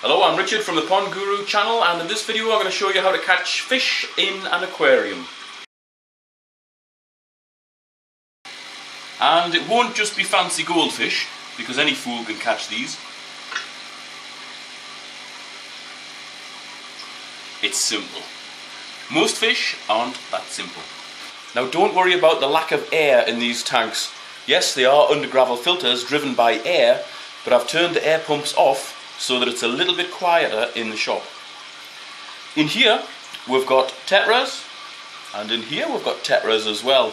Hello, I'm Richard from the Pond Guru channel, and in this video I'm going to show you how to catch fish in an aquarium. And it won't just be fancy goldfish, because any fool can catch these. It's simple. Most fish aren't that simple. Now don't worry about the lack of air in these tanks. Yes, they are under gravel filters driven by air, but I've turned the air pumps off so that it's a little bit quieter in the shop. In here we've got tetras, and in here we've got tetras as well,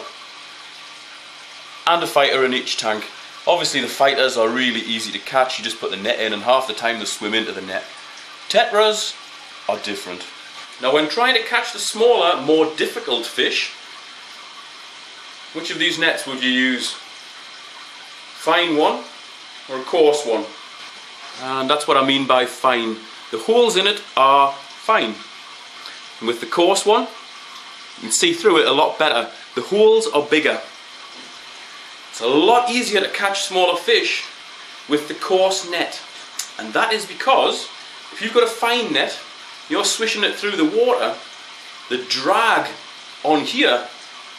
and a fighter in each tank. Obviously the fighters are really easy to catch, you just put the net in and half the time they swim into the net. Tetras are different. Now when trying to catch the smaller, more difficult fish, which of these nets would you use? Fine one or a coarse one? And that's what I mean by fine. The holes in it are fine. And with the coarse one, you can see through it a lot better. The holes are bigger. It's a lot easier to catch smaller fish with the coarse net. And that is because if you've got a fine net, you're swishing it through the water, the drag on here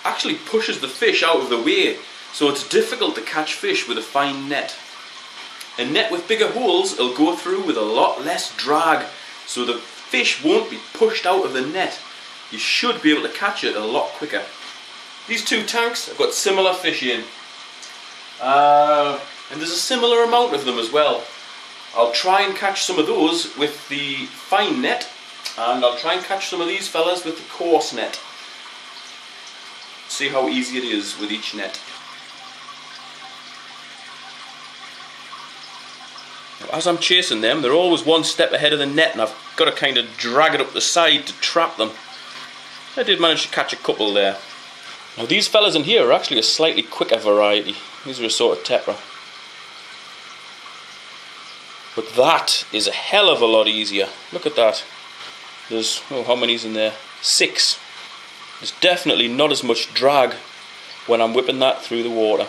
actually pushes the fish out of the way. So it's difficult to catch fish with a fine net. A net with bigger holes will go through with a lot less drag, so the fish won't be pushed out of the net. You should be able to catch it a lot quicker. These two tanks have got similar fish in, and there's a similar amount of them as well. I'll try and catch some of those with the fine net, and I'll try and catch some of these fellas with the coarse net. See how easy it is with each net. As I'm chasing them, they're always one step ahead of the net, and I've got to kind of drag it up the side to trap them. I did manage to catch a couple there. Now these fellas in here are actually a slightly quicker variety. These are a sort of tetra. But that is a hell of a lot easier. Look at that. There's, oh, how many's in there? 6. There's definitely not as much drag when I'm whipping that through the water.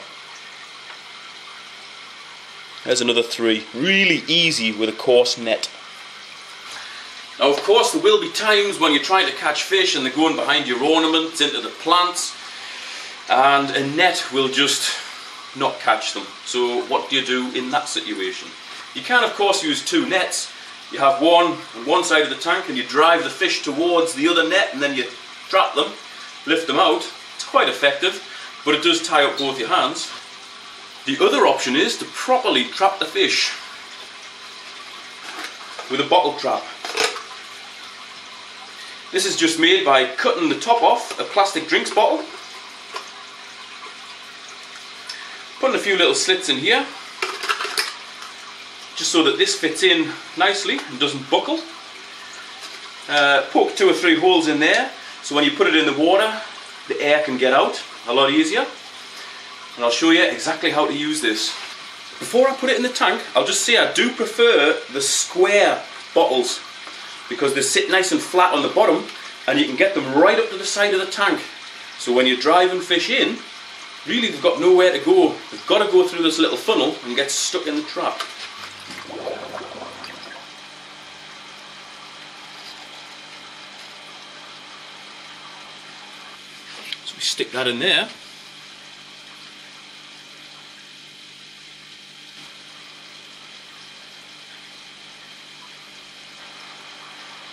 There's another 3. Really easy with a coarse net. Now of course there will be times when you're trying to catch fish and they're going behind your ornaments into the plants, and a net will just not catch them. So what do you do in that situation? You can of course use 2 nets. You have one on one side of the tank and you drive the fish towards the other net, and then you trap them, lift them out. It's quite effective, but it does tie up both your hands. The other option is to properly trap the fish with a bottle trap. This is just made by cutting the top off a plastic drinks bottle, putting a few little slits in here, just so that this fits in nicely and doesn't buckle. Poke 2 or 3 holes in there, so when you put it in the water, the air can get out a lot easier. And I'll show you exactly how to use this. Before I put it in the tank, I'll just say I do prefer the square bottles, because they sit nice and flat on the bottom and you can get them right up to the side of the tank. So when you're driving fish in, really they've got nowhere to go. They've got to go through this little funnel and get stuck in the trap. So we stick that in there.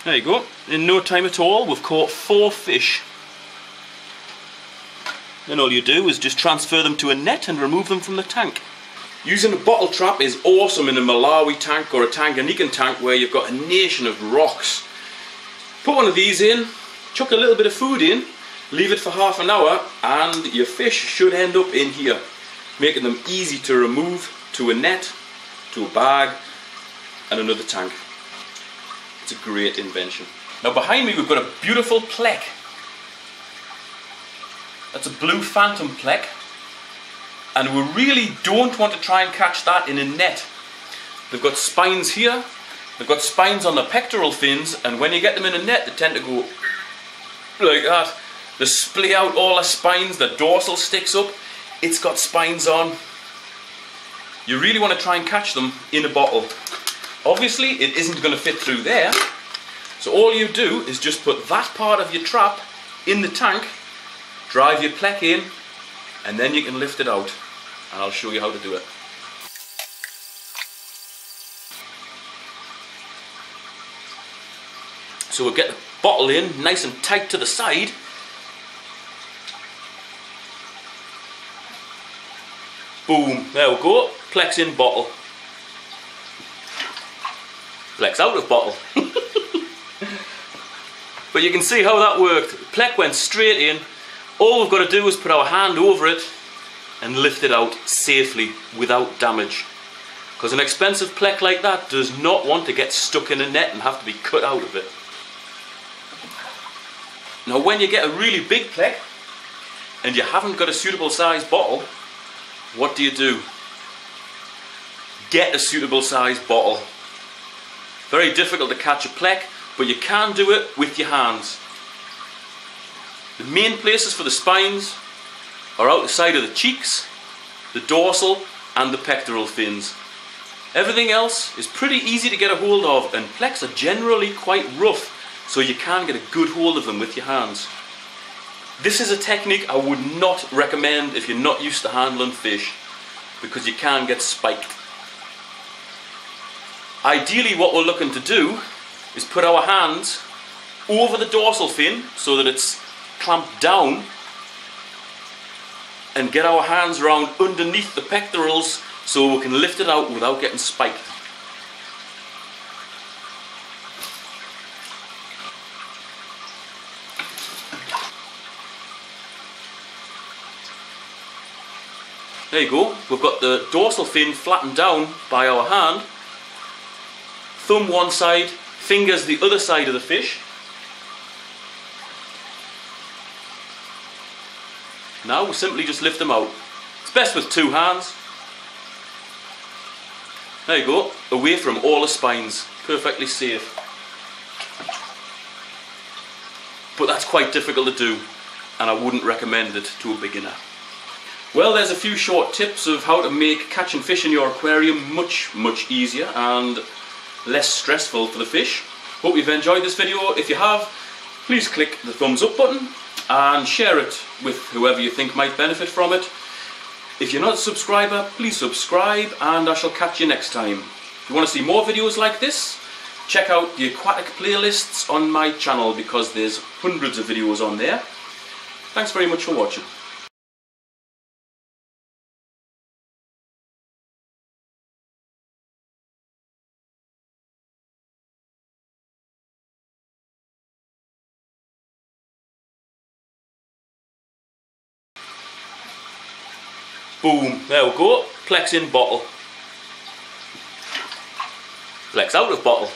There you go. In no time at all, we've caught 4 fish. Then all you do is just transfer them to a net and remove them from the tank. Using a bottle trap is awesome in a Malawi tank or a Tanganyikan tank where you've got a nation of rocks. Put one of these in, chuck a little bit of food in, leave it for half an hour, and your fish should end up in here, making them easy to remove to a net, to a bag, and another tank. It's a great invention. Now behind me we've got a beautiful plec. That's a blue phantom plec, and we really don't want to try and catch that in a net. They've got spines here, they've got spines on the pectoral fins, and when you get them in a net they tend to go like that. They splay out all the spines, the dorsal sticks up, it's got spines on. You really want to try and catch them in a bottle. Obviously it isn't going to fit through there, so all you do is just put that part of your trap in the tank, drive your plec in, and then you can lift it out, and I'll show you how to do it. So we'll get the bottle in nice and tight to the side. Boom, there we go, plecs in bottle. Plecs out of bottle. But you can see how that worked. Plec went straight in. All we've got to do is put our hand over it and lift it out safely without damage. Because an expensive plec like that does not want to get stuck in a net and have to be cut out of it. Now when you get a really big plec and you haven't got a suitable size bottle, what do? Get a suitable size bottle. Very difficult to catch a plec, but you can do it with your hands. The main places for the spines are out the side of the cheeks, the dorsal and the pectoral fins. Everything else is pretty easy to get a hold of, and plecs are generally quite rough, so you can get a good hold of them with your hands. This is a technique I would not recommend if you're not used to handling fish, because you can get spiked. Ideally what we're looking to do is put our hands over the dorsal fin so that it's clamped down, and get our hands around underneath the pectorals so we can lift it out without getting spiked. There you go, we've got the dorsal fin flattened down by our hand, thumb one side, fingers the other side of the fish. Now we'll simply just lift them out. It's best with two hands. There you go, away from all the spines, perfectly safe. But that's quite difficult to do, and I wouldn't recommend it to a beginner. Well, there's a few short tips of how to make catching fish in your aquarium much easier and less stressful for the fish. Hope you've enjoyed this video. If you have, please click the thumbs up button and share it with whoever you think might benefit from it. If you're not a subscriber, please subscribe, and I shall catch you next time. If you want to see more videos like this, check out the aquatic playlists on my channel, because there's hundreds of videos on there. Thanks very much for watching. Boom, there we go, plecs in bottle. Plecs out of bottle.